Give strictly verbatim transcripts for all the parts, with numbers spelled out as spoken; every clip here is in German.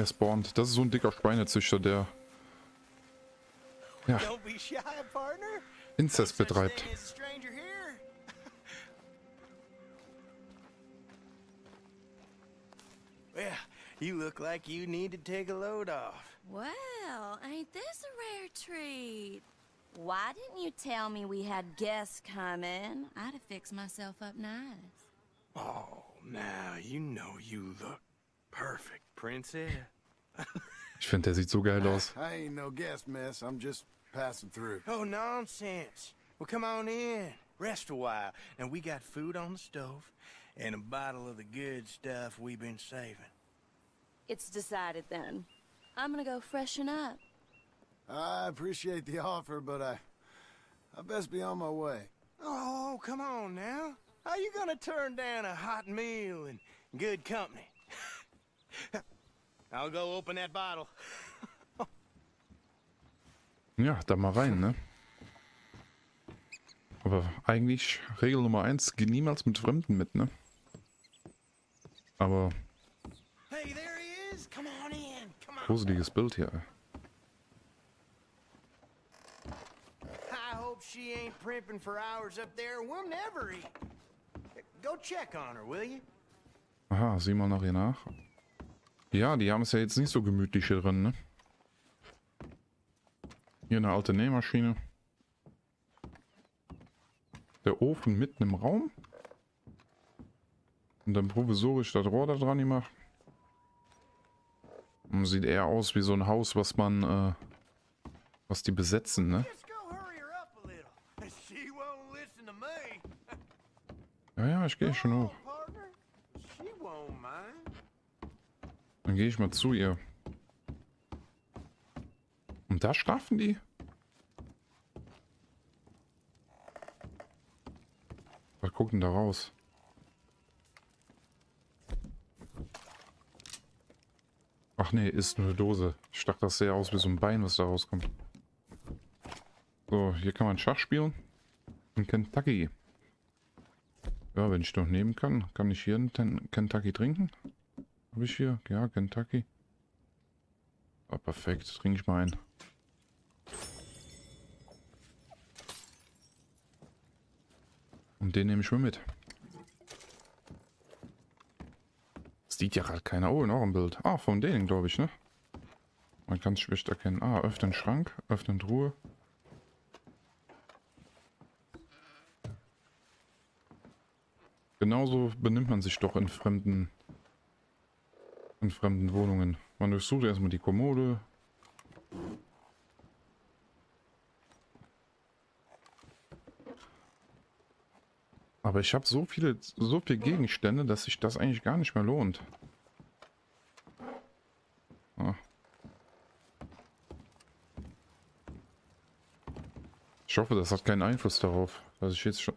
Er spawnt. Das ist so ein dicker Schweinezüchter, der... Ja. Inzest betreibt. You look like you need to take a load off. Well, ain't this a rare treat? Why didn't you tell me we had guests coming? I'd have fixed myself up nice. Oh, now you know you look perfect, princess. Ich finde, der sieht so geil aus. I ain't no guest, miss. I'm just passing through. Oh, nonsense. Well, come on in. Rest a while. And we got food on the stove and a bottle of the good stuff we've been saving. It's decided then. I'm gonna go freshen up. I appreciate the offer, but I... I best be on my way. Oh, come on now. How you gonna turn down a hot meal and good company? I'll go open that bottle. Ja, da mal rein, ne? Aber eigentlich Regel Nummer eins, geh niemals mit Fremden mit, ne? Aber... Hey, there. Gruseliges Bild hier. I hope she ain't primping for hours up there. We'll never eat. Go check on her, will you? Aha, sieh mal nach ihr nach. Ja, die haben es ja jetzt nicht so gemütlich hier drin, ne? Hier eine alte Nähmaschine. Der Ofen mitten im Raum. Und dann provisorisch das Rohr da dran gemacht. Sieht eher aus wie so ein Haus, was man, äh, was die besetzen, ne? Ja, ja, ich gehe schon hoch. Dann gehe ich mal zu ihr. Und da schlafen die? Was guckt denn da raus? Ach nee, ist nur eine Dose. Ich dachte, das sähe aus wie so ein Bein, was da rauskommt. So, hier kann man Schach spielen. In Kentucky. Ja, wenn ich doch nehmen kann, kann ich hier einen Kentucky trinken? Habe ich hier? Ja, Kentucky. Ah, perfekt. Trinke ich mal ein. Und den nehme ich mir mit. Sieht ja gerade keiner. Oh, noch ein Bild. Ah, von denen, glaube ich, ne? Man kann es schlecht erkennen. Ah, öffnen Schrank, öffnen Truhe. Genauso benimmt man sich doch in fremden, in fremden Wohnungen. Man durchsucht erstmal die Kommode. Aber ich habe so viele, so viele Gegenstände, dass sich das eigentlich gar nicht mehr lohnt. Ah. Ich hoffe, das hat keinen Einfluss darauf, dass ich jetzt schon...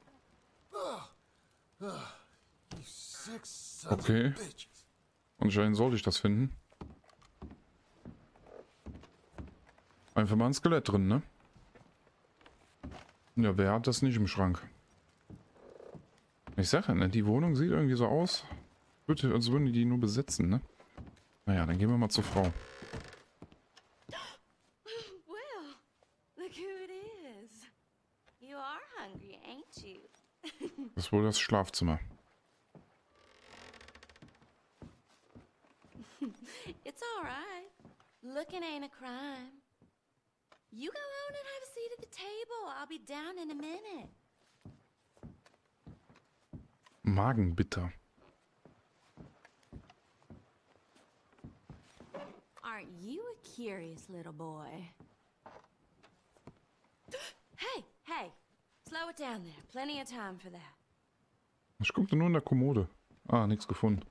Okay. Anscheinend sollte ich das finden. Einfach mal ein Skelett drin, ne? Ja, wer hat das nicht im Schrank? Ich sage, ne, die Wohnung sieht irgendwie so aus, bitte, als würden die die nur besetzen, ne? Naja, dann gehen wir mal zur Frau. Well, look who it is. You are hungry, ain't you? Das ist wohl das Schlafzimmer. It's all right. Looking ain't a crime. You go on and have a seat at the table. I'll be down in a minute. Magenbitter. Aren't you a curious little boy? Hey, hey, slow it down there. Plenty of time for that. Was kommt denn nur in der Kommode? Ah, nichts gefunden.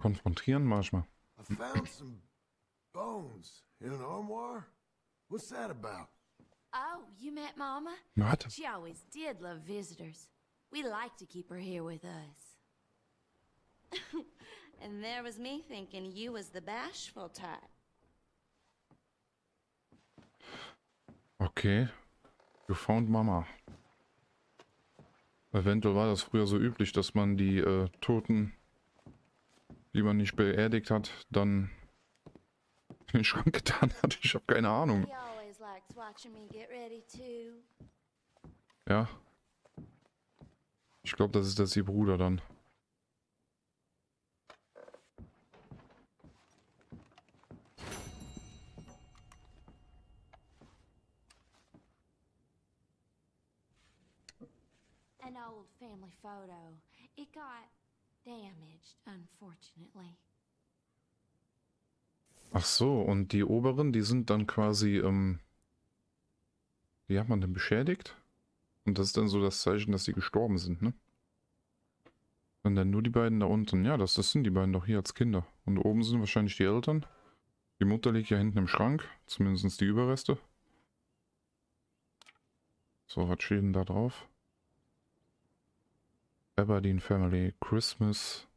Konfrontieren manchmal. I found some bones in an armoire. What's that about? Oh, you met Mama? Not. She always did love visitors. We like to keep her here with us. And there was me thinking you was the bashful type. Okay. You found Mama. Eventuell war das früher so üblich, dass man die äh, Toten die man nicht beerdigt hat, dann in den Schrank getan hat. Ich habe keine Ahnung. Ja. Ich glaube, das ist das ihr Bruder dann. An old family photo. It got damaged, unfortunately. Ach so, und die oberen, die sind dann quasi, ähm, wie hat man denn beschädigt? Und das ist dann so das Zeichen, dass sie gestorben sind, ne? Und dann nur die beiden da unten. Ja, das, das sind die beiden doch hier als Kinder. Und oben sind wahrscheinlich die Eltern. Die Mutter liegt ja hinten im Schrank, zumindest die Überreste. So, was steht denn da drauf? Aberdeen Family, Christmas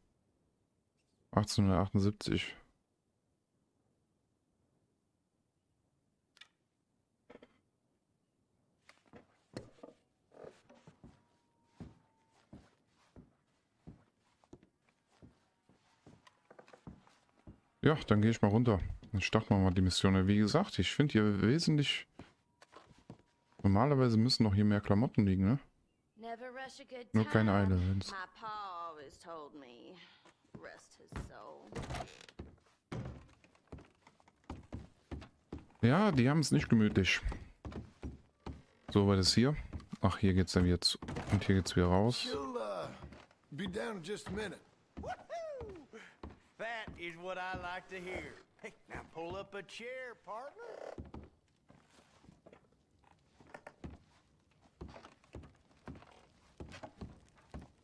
achtzehnhundertachtundsiebzig. Ja, dann gehe ich mal runter. Dann starten wir mal die Mission. Wie gesagt, ich finde hier wesentlich... Normalerweise müssen noch hier mehr Klamotten liegen, ne? Nur keine Eile, wenn's. Ja, die haben es nicht gemütlich. So, war das hier. Ach, hier geht's dann jetzt. Und hier geht's wieder raus.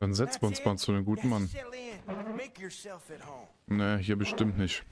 Dann setzen wir uns mal zu einem guten Mann. Naja, hier bestimmt nicht.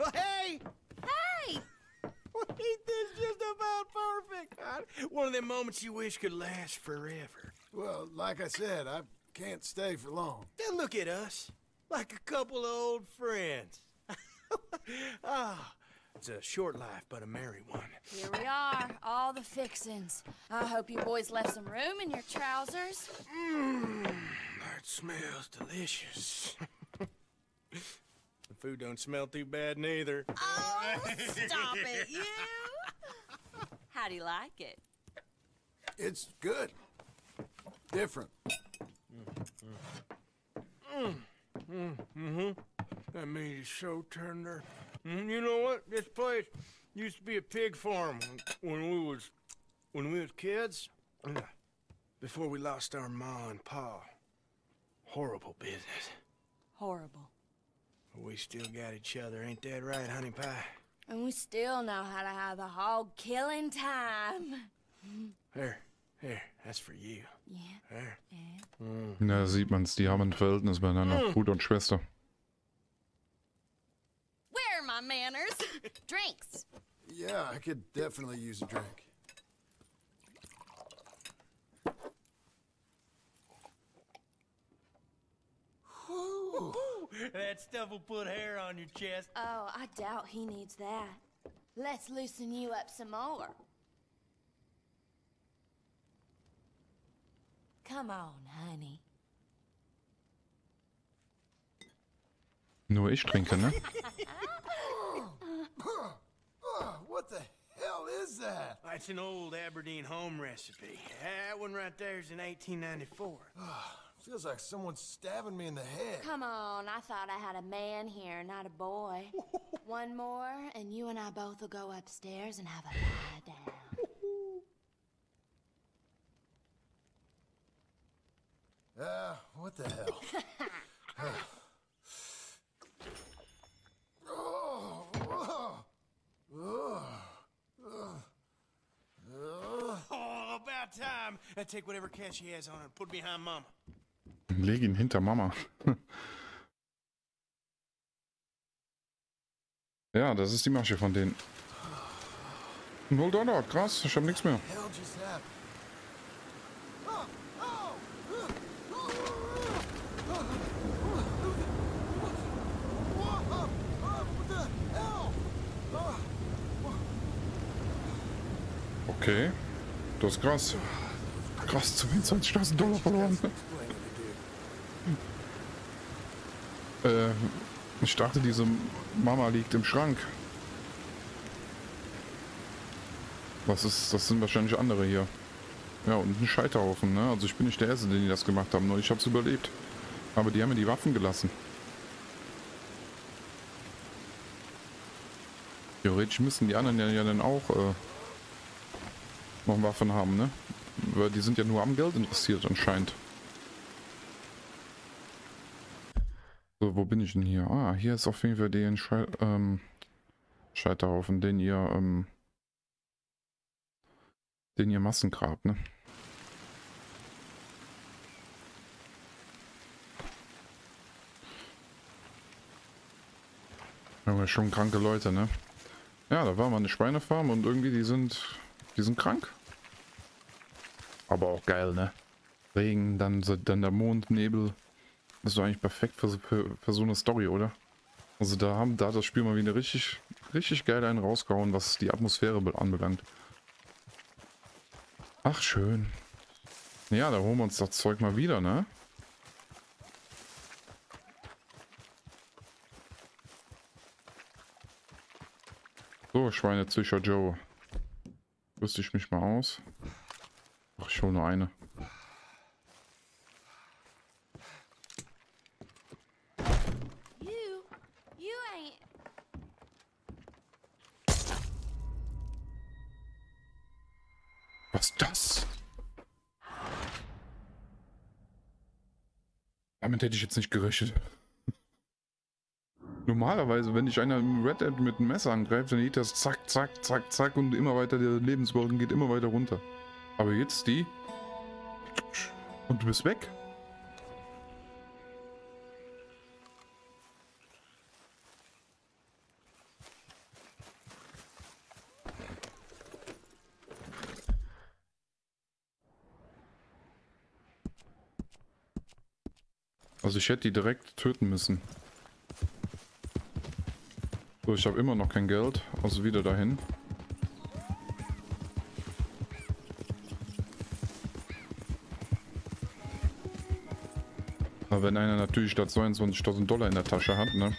It's a short life, but a merry one. Here we are, all the fixings. I hope you boys left some room in your trousers. Mmm, that smells delicious. The food don't smell too bad neither. Oh, stop it, you! How do you like it? It's good. Different. Mmm, mmm, mm-hmm. That meat is so tender. You know what? This place used to be a pig farm when we was when we was kids. Before we lost our ma and pa. Horrible business. Horrible. But we still got each other, ain't that right, honey pie? And we still know how to have a hog killing time. Here, here, that's for you. Yeah. Here. Yeah. Mm. Na, sieht man's, die haben ein Verhältnis miteinander, Bruder und Schwester. Manners. Drinks. Yeah, I could definitely use a drink. Ooh, that stuff will put hair on your chest. Oh, I doubt he needs that. Let's loosen you up some more. Come on, honey. Nur ich trinke, ne? What the hell is that? It's an old Aberdeen home recipe. That one right there is in eighteen ninety-four. Feels like someone's stabbing me in the head. Come on, I thought I had a man here, not a boy. One more, and you and I both will go upstairs and have a lie down. Ah, uh, what the hell? Leg ihn hinter Mama. Ja, das ist die Masche von denen. Null Dollar, krass, ich hab nichts mehr. Okay, das ist krass. Krass, zweiundzwanzigtausend Dollar verloren. äh, Ich dachte, diese Mama liegt im Schrank. Was ist, das sind wahrscheinlich andere hier. Ja, und ein Scheiterhaufen, ne? Also ich bin nicht der Erste, den die das gemacht haben, nur ich hab's überlebt. Aber die haben mir die Waffen gelassen. Theoretisch müssen die anderen ja dann auch äh, noch Waffen haben, ne? Weil die sind ja nur am Geld interessiert anscheinend. So, wo bin ich denn hier? Ah, hier ist auf jeden Fall den Schei ähm, Scheiterhaufen, den ihr... Ähm, den ihr Massengrab, ne? Ja, schon kranke Leute, ne? Ja, da war mal eine Schweinefarm und irgendwie die sind... Die sind krank. Aber auch geil, ne? Regen, dann, dann der Mond, Nebel. Das ist doch eigentlich perfekt für, für, für so eine Story, oder? Also da haben da hat das Spiel mal wieder richtig, richtig geil einen rausgehauen, was die Atmosphäre anbelangt. Ach, schön. Ja, da holen wir uns das Zeug mal wieder, ne? So, Schweinezüchter Joe. Rüste ich mich mal aus. Ach, ich hole nur eine. Was ist das? Damit hätte ich jetzt nicht gerechnet. Normalerweise, wenn dich einer im Red Dead mit einem Messer angreift, dann geht das zack, zack, zack, zack und immer weiter, der Lebensbalken geht immer weiter runter. Aber jetzt die... Und du bist weg. Also ich hätte die direkt töten müssen. So, ich habe immer noch kein Geld. Also wieder dahin. Aber wenn einer natürlich statt zweiundzwanzigtausend Dollar in der Tasche hat, ne?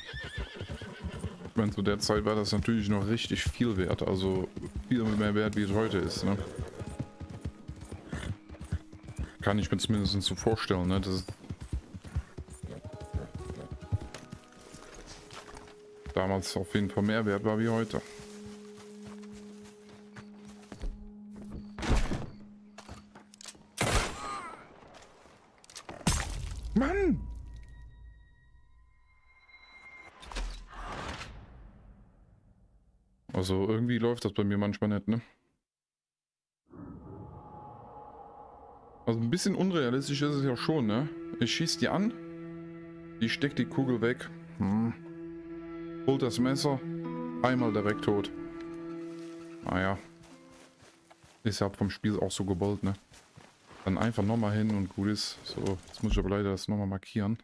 Ich meine, zu der Zeit war das natürlich noch richtig viel wert. Also viel mehr wert, wie es heute ist, ne? Kann ich mir zumindest so vorstellen, ne? Das ist damals auf jeden Fall mehr wert war wie heute. Mann! Also irgendwie läuft das bei mir manchmal nicht, ne? Also ein bisschen unrealistisch ist es ja schon, ne? Ich schieße die an, die steckt die Kugel weg. Hm. Holt das Messer, einmal direkt tot. Naja. Ist ja vom Spiel auch so gewollt, ne? Dann einfach nochmal hin und gut ist. So, jetzt muss ich aber leider das nochmal markieren.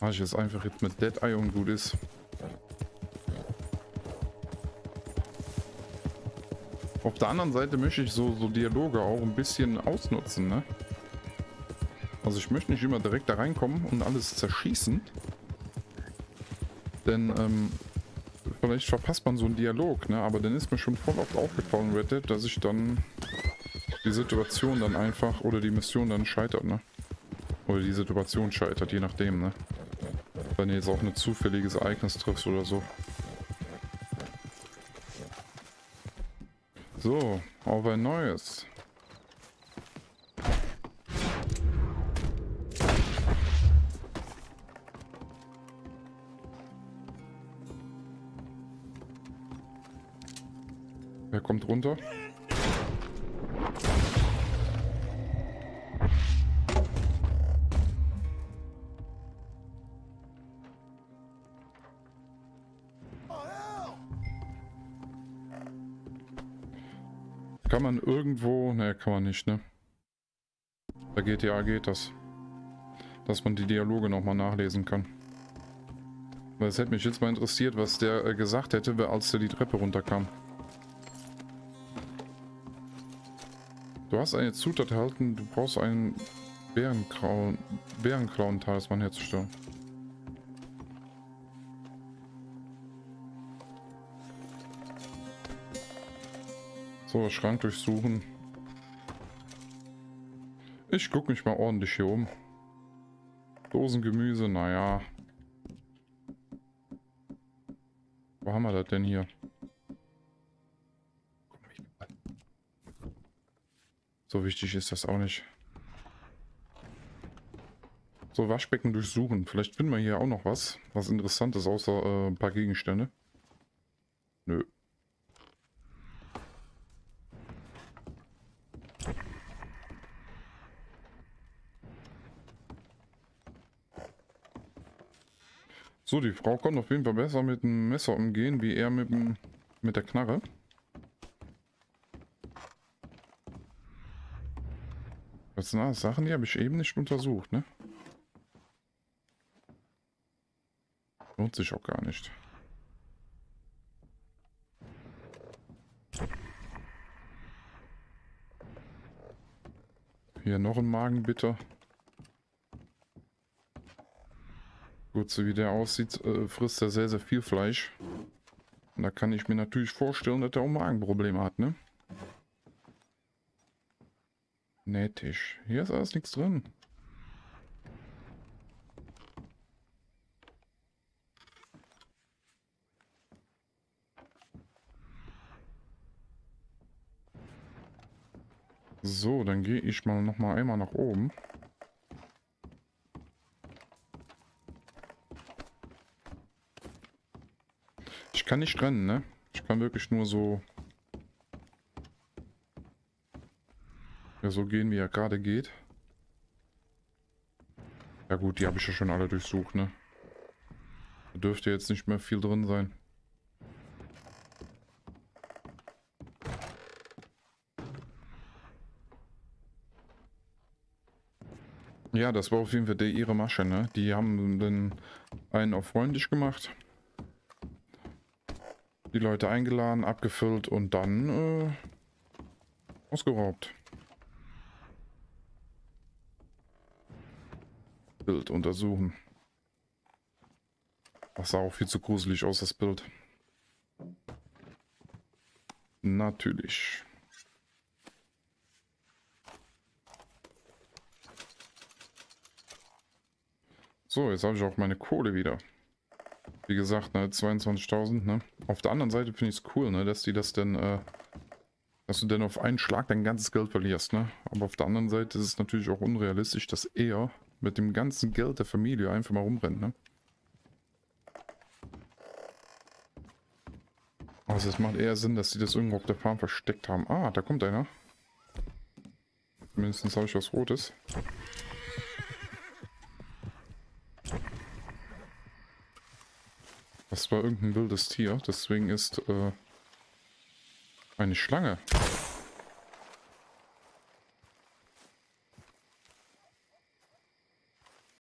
Mach ich jetzt einfach jetzt mit Dead Eye und gut ist. Auf der anderen Seite möchte ich so, so Dialoge auch ein bisschen ausnutzen, ne? Also ich möchte nicht immer direkt da reinkommen und alles zerschießen. Denn ähm, vielleicht verpasst man so einen Dialog, ne? Aber dann ist mir schon voll oft aufgefallen, Red Dead, dass ich dann die Situation dann einfach oder die Mission dann scheitert, ne? Oder die Situation scheitert, je nachdem, ne? Wenn ihr jetzt auch ein zufälliges Ereignis trifft oder so. So, auf ein neues. Wer kommt runter? Kann man irgendwo... Ne, kann man nicht, ne? Bei G T A geht das. Dass man die Dialoge nochmal nachlesen kann. Weil es hätte mich jetzt mal interessiert, was der gesagt hätte, als der die Treppe runterkam. Du hast eine Zutat erhalten, du brauchst einen Bärenkrauen, Bärenkrauen Talisman herzustellen. So, Schrank durchsuchen. Ich gucke mich mal ordentlich hier um. Dosengemüse, naja. Wo haben wir das denn hier? So wichtig ist das auch nicht. So, Waschbecken durchsuchen. Vielleicht finden wir hier auch noch was, was Interessantes, außer äh, ein paar Gegenstände. Nö. So, die Frau kommt auf jeden Fall besser mit dem Messer umgehen, wie er mit, dem, mit der Knarre. Das sind alles Sachen, die habe ich eben nicht untersucht, ne? Lohnt sich auch gar nicht. Hier noch ein Magen, bitte. Gut, so wie der aussieht, äh, frisst er sehr, sehr viel Fleisch. Und da kann ich mir natürlich vorstellen, dass er auch Magenprobleme hat, ne? Nettisch. Hier ist alles nichts drin. So, dann gehe ich mal noch mal einmal nach oben. Ich kann nicht rennen, ne? Ich kann wirklich nur so... Ja, so gehen, wie er gerade geht. Ja gut, die habe ich ja schon alle durchsucht, ne? Da dürfte jetzt nicht mehr viel drin sein. Ja, das war auf jeden Fall die, ihre Masche, ne? Die haben dann einen auf freundlich gemacht. Die Leute eingeladen, abgefüllt und dann äh, ausgeraubt. Bild untersuchen. Das sah auch viel zu gruselig aus, das Bild. Natürlich. So, jetzt habe ich auch meine Kohle wieder. Wie gesagt, ne, zweiundzwanzigtausend, ne? Auf der anderen Seite finde ich es cool, ne, dass die das denn, äh, dass du denn auf einen Schlag dein ganzes Geld verlierst, ne? Aber auf der anderen Seite ist es natürlich auch unrealistisch, dass er mit dem ganzen Geld der Familie einfach mal rumrennt, ne? Also es macht eher Sinn, dass die das irgendwo auf der Farm versteckt haben. Ah, da kommt einer. Mindestens habe ich was Rotes. Das war irgendein wildes Tier, deswegen ist äh, eine Schlange.